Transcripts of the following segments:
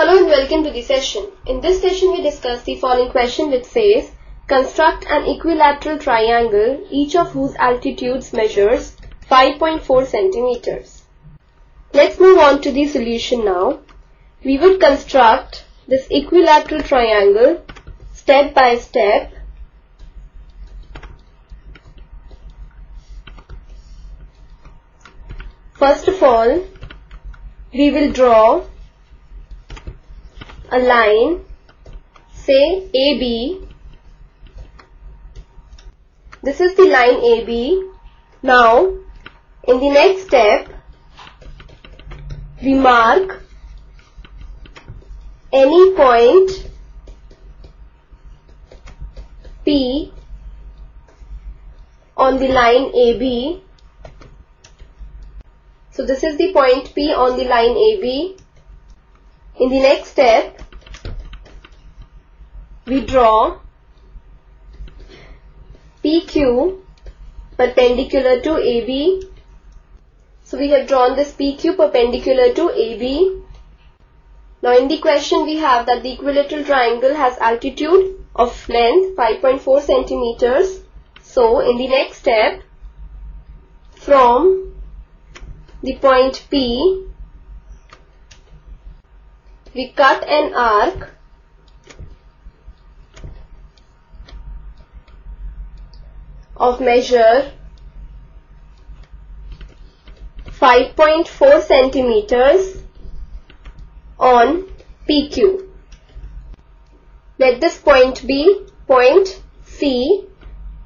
Hello and welcome to the session. In this session we discuss the following question which says, construct an equilateral triangle each of whose altitudes measures 5.4 centimeters. Let's move on to the solution now. We would construct this equilateral triangle step by step . First of all, we will draw a line, say AB. This is the line AB. Now, in the next step, we mark any point P on the line AB. So this is the point P on the line AB. In the next step, we draw PQ perpendicular to AB. So we have drawn this PQ perpendicular to AB. Now in the question we have that the equilateral triangle has altitude of length 5.4 centimeters. So in the next step, from the point P, we cut an arc of measure 5.4 centimeters on PQ. Let this point be point C,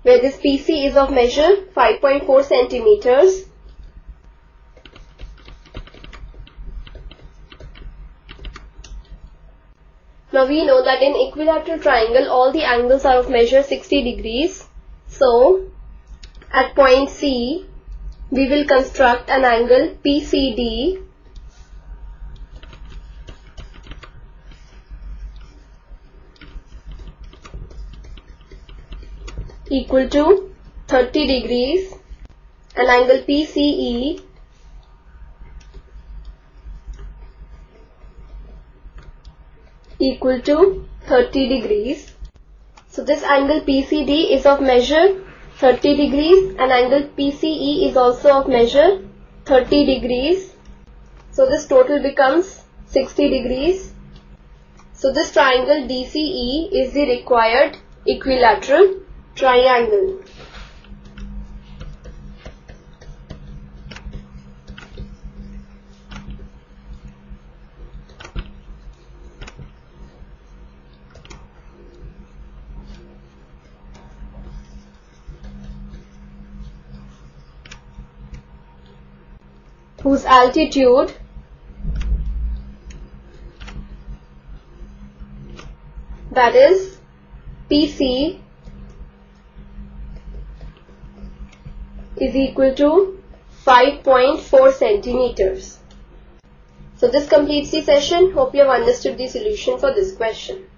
where this PC is of measure 5.4 centimeters. Now we know that in equilateral triangle all the angles are of measure 60 degrees. So at point C we will construct an angle PCD equal to 30 degrees and angle PCE equal to 30 degrees. So this angle PCD is of measure 30 degrees and angle PCE is also of measure 30 degrees. So this total becomes 60 degrees. So this triangle DCE is the required equilateral triangle. Whose altitude that is PC is equal to 5.4 centimeters. So this completes the session. Hope you have understood the solution for this question.